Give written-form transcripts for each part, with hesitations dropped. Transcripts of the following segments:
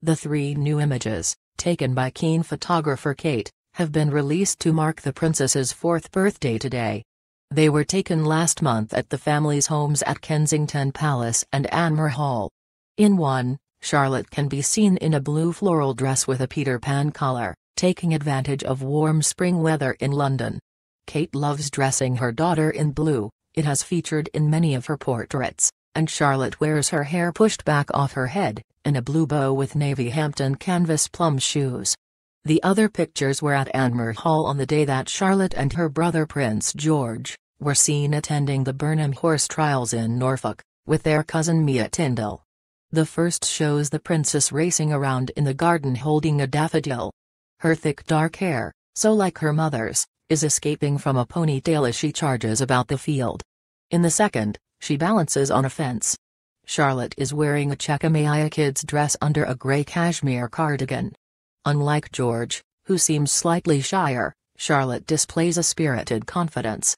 The three new images, taken by keen photographer Kate, have been released to mark the princess's 4th birthday today. They were taken last month at the family's homes at Kensington Palace and Anmer Hall. In one, Charlotte can be seen in a blue floral dress with a Peter Pan collar, taking advantage of warm spring weather in London. Kate loves dressing her daughter in blue, it has featured in many of her portraits, and Charlotte wears her hair pushed back off her head, in a blue bow with navy Hampton canvas plum shoes. The other pictures were at Anmer Hall on the day that Charlotte and her brother Prince George were seen attending the Burnham Horse Trials in Norfolk, with their cousin Mia Tyndall. The first shows the princess racing around in the garden holding a daffodil. Her thick dark hair, so like her mother's, is escaping from a ponytail as she charges about the field. In the second, she balances on a fence. Charlotte is wearing a Chekamaya kid's dress under a grey cashmere cardigan. Unlike George, who seems slightly shyer, Charlotte displays a spirited confidence.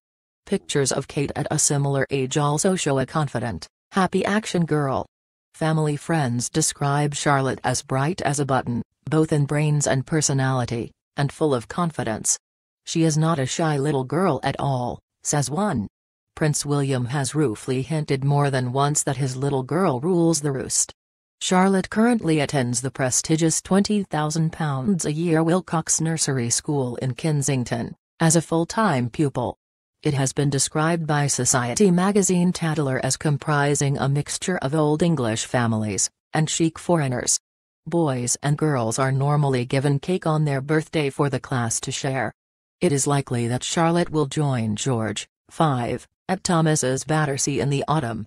Pictures of Kate at a similar age also show a confident, happy action girl. Family friends describe Charlotte as bright as a button, both in brains and personality, and full of confidence. "She is not a shy little girl at all," says one. Prince William has ruefully hinted more than once that his little girl rules the roost. Charlotte currently attends the prestigious £20,000 a year Wilcox Nursery School in Kensington, as a full-time pupil. It has been described by society magazine Tattler as comprising a mixture of Old English families and chic foreigners. Boys and girls are normally given cake on their birthday for the class to share. It is likely that Charlotte will join George, 5, at Thomas's Battersea in the autumn,